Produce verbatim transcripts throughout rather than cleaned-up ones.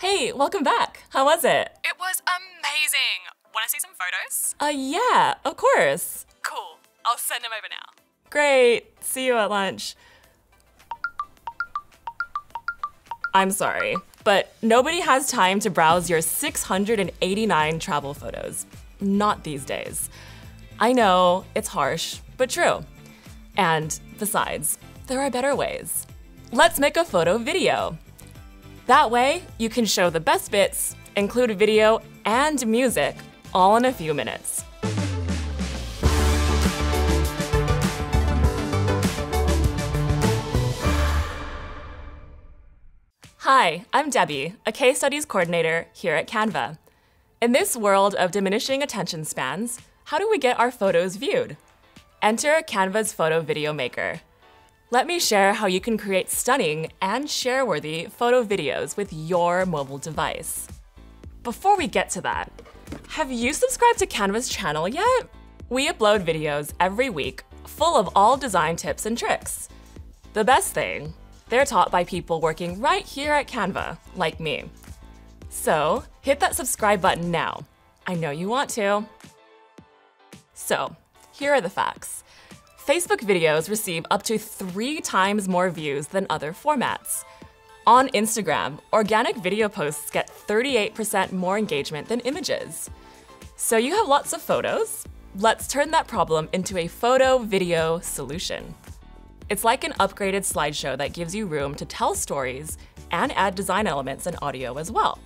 Hey, welcome back. How was it? It was amazing. Want to see some photos? Uh, yeah, of course. Cool. I'll send them over now. Great. See you at lunch. I'm sorry, but nobody has time to browse your six hundred eighty-nine travel photos. Not these days. I know, it's harsh, but true. And besides, there are better ways. Let's make a photo video. That way, you can show the best bits, include video and music, all in a few minutes. Hi, I'm Debbie, a case studies coordinator here at Canva. In this world of diminishing attention spans, how do we get our photos viewed? Enter Canva's Photo Video Maker. Let me share how you can create stunning and share-worthy photo videos with your mobile device. Before we get to that, have you subscribed to Canva's channel yet? We upload videos every week full of all design tips and tricks. The best thing, they're taught by people working right here at Canva, like me. So hit that subscribe button now. I know you want to. So, here are the facts. Facebook videos receive up to three times more views than other formats. On Instagram, organic video posts get thirty-eight percent more engagement than images. So you have lots of photos? Let's turn that problem into a photo video solution. It's like an upgraded slideshow that gives you room to tell stories and add design elements and audio as well.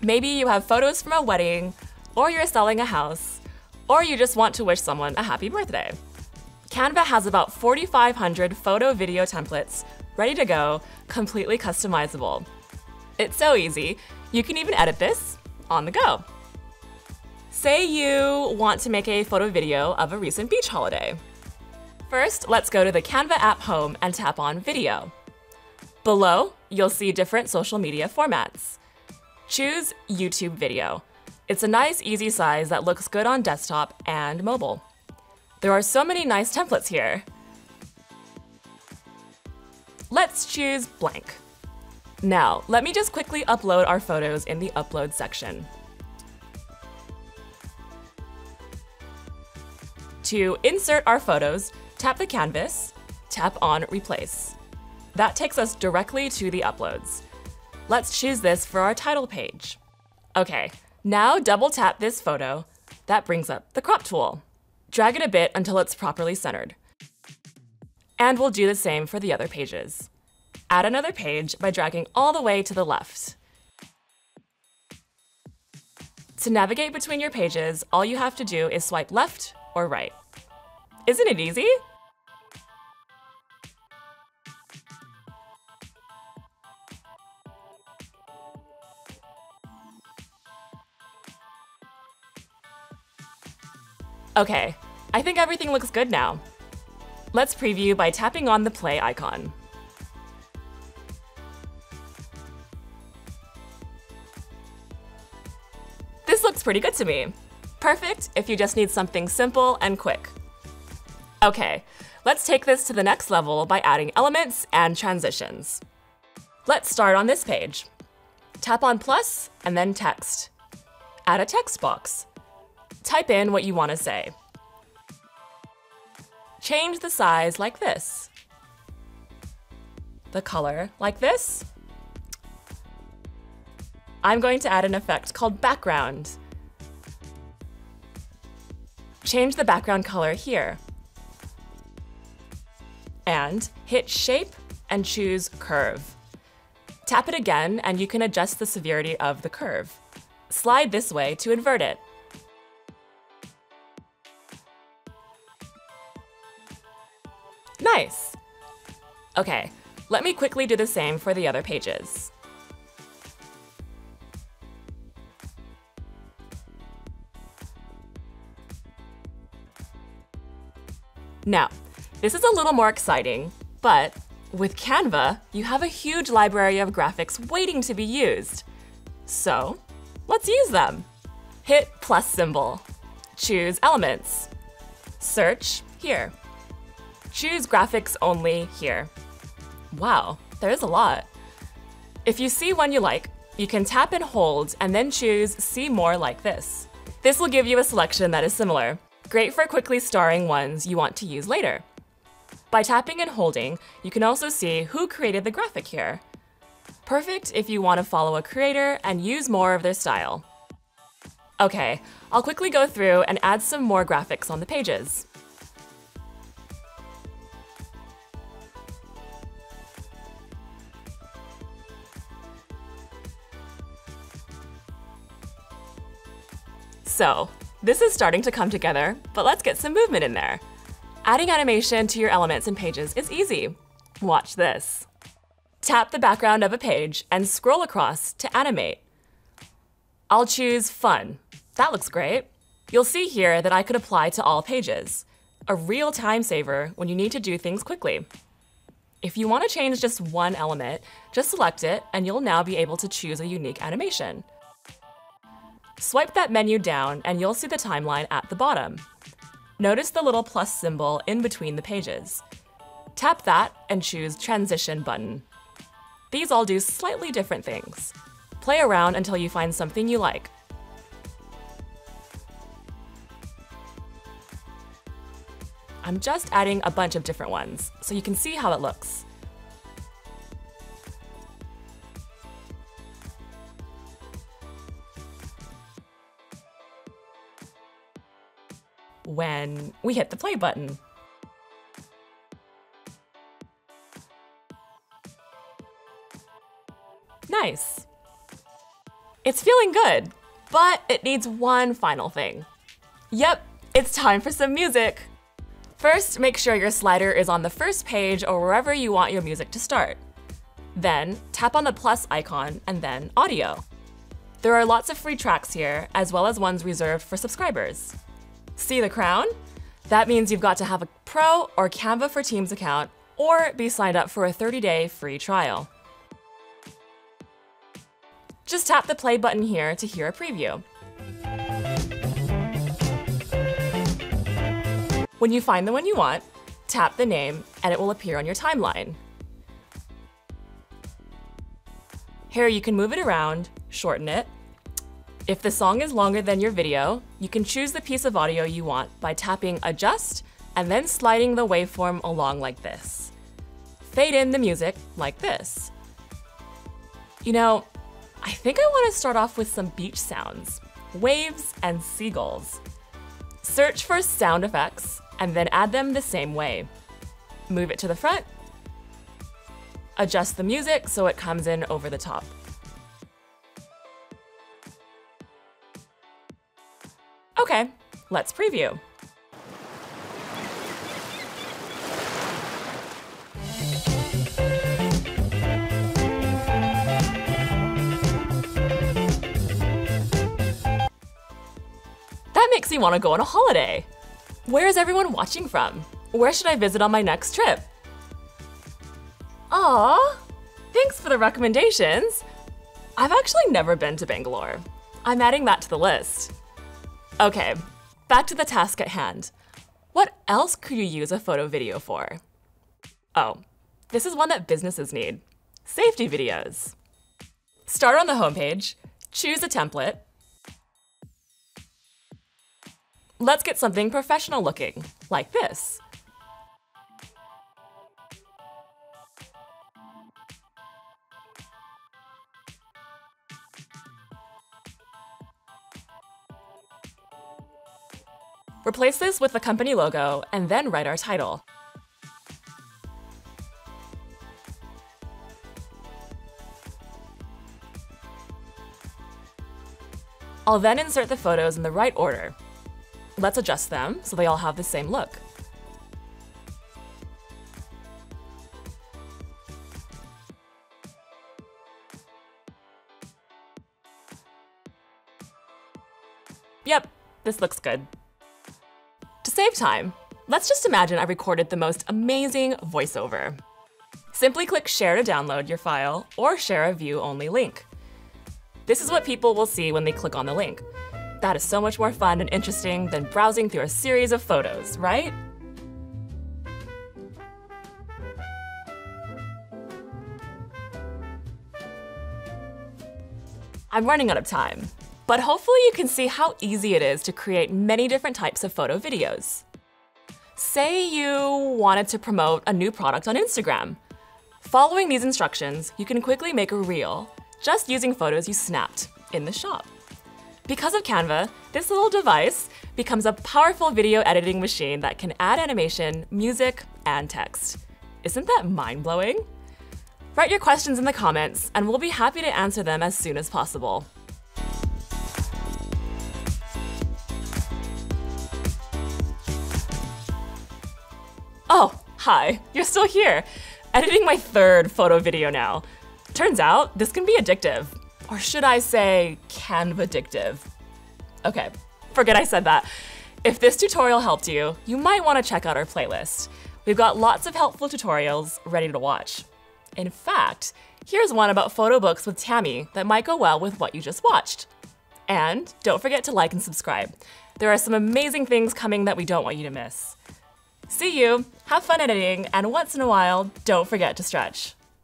Maybe you have photos from a wedding, or you're selling a house, or you just want to wish someone a happy birthday. Canva has about forty-five hundred photo video templates ready to go, completely customizable. It's so easy, you can even edit this on the go. Say you want to make a photo video of a recent beach holiday. First, let's go to the Canva app home and tap on Video. Below, you'll see different social media formats. Choose YouTube video. It's a nice, easy size that looks good on desktop and mobile. There are so many nice templates here. Let's choose blank. Now, let me just quickly upload our photos in the upload section. To insert our photos, tap the canvas, tap on replace. That takes us directly to the uploads. Let's choose this for our title page. Okay. Now double tap this photo. That brings up the crop tool. Drag it a bit until it's properly centered. And we'll do the same for the other pages. Add another page by dragging all the way to the left. To navigate between your pages, all you have to do is swipe left or right. Isn't it easy? Okay, I think everything looks good now. Let's preview by tapping on the play icon. This looks pretty good to me. Perfect if you just need something simple and quick. Okay, let's take this to the next level by adding elements and transitions. Let's start on this page. Tap on plus and then text. Add a text box. Type in what you want to say. Change the size like this. The color like this. I'm going to add an effect called background. Change the background color here. And hit shape and choose curve. Tap it again and you can adjust the severity of the curve. Slide this way to invert it. Nice. Okay, let me quickly do the same for the other pages. Now, this is a little more exciting, but with Canva, you have a huge library of graphics waiting to be used. So, let's use them. Hit plus symbol. Choose elements. Search here. Choose graphics only here. Wow, there is a lot. If you see one you like, You can tap and hold and then choose See More like this. This will give you a selection that is similar. Great for quickly starring ones you want to use later. By tapping and holding, you can also see who created the graphic here. Perfect if you want to follow a creator and use more of their style. Okay, I'll quickly go through and add some more graphics on the pages. So, this is starting to come together, but let's get some movement in there. Adding animation to your elements and pages is easy. Watch this. Tap the background of a page and scroll across to animate. I'll choose Fun. That looks great. You'll see here that I could apply to all pages. A real time saver when you need to do things quickly. If you want to change just one element, just select it and you'll now be able to choose a unique animation. Swipe that menu down and you'll see the timeline at the bottom. Notice the little plus symbol in between the pages. Tap that and choose Transition button. These all do slightly different things. Play around until you find something you like. I'm just adding a bunch of different ones so you can see how it looks. When we hit the play button. Nice. It's feeling good, but it needs one final thing. Yep, it's time for some music. First, make sure your slider is on the first page or wherever you want your music to start. Then, tap on the plus icon and then audio. There are lots of free tracks here, as well as ones reserved for subscribers. See the crown? That means you've got to have a Pro or Canva for Teams account or be signed up for a thirty day free trial. Just tap the play button here to hear a preview. When you find the one you want, tap the name and it will appear on your timeline. Here you can move it around, shorten it. If the song is longer than your video, you can choose the piece of audio you want by tapping Adjust and then sliding the waveform along like this. Fade in the music like this. You know, I think I want to start off with some beach sounds, waves and seagulls. Search for sound effects and then add them the same way. Move it to the front. Adjust the music so it comes in over the top. Okay, let's preview. That makes me want to go on a holiday. Where is everyone watching from? Where should I visit on my next trip? Aw, thanks for the recommendations. I've actually never been to Bangalore. I'm adding that to the list. Okay, back to the task at hand. What else could you use a photo video for? Oh, this is one that businesses need. Safety videos. Start on the homepage, choose a template. Let's get something professional looking, like this. Replace this with the company logo and then write our title. I'll then insert the photos in the right order. Let's adjust them so they all have the same look. Yep, this looks good. To save time, let's just imagine I recorded the most amazing voiceover. Simply click Share to download your file or share a view-only link. This is what people will see when they click on the link. That is so much more fun and interesting than browsing through a series of photos, right? I'm running out of time, but hopefully you can see how easy it is to create many different types of photo videos. Say you wanted to promote a new product on Instagram. Following these instructions, you can quickly make a reel just using photos you snapped in the shop. Because of Canva, this little device becomes a powerful video editing machine that can add animation, music, and text. Isn't that mind-blowing? Write your questions in the comments, and we'll be happy to answer them as soon as possible. Oh, hi, you're still here. Editing my third photo video now. Turns out this can be addictive. Or should I say Canva addictive? Okay, forget I said that. If this tutorial helped you, you might want to check out our playlist. We've got lots of helpful tutorials ready to watch. In fact, here's one about photo books with Tammy that might go well with what you just watched. And don't forget to like and subscribe. There are some amazing things coming that we don't want you to miss. See you, have fun editing, and once in a while, don't forget to stretch.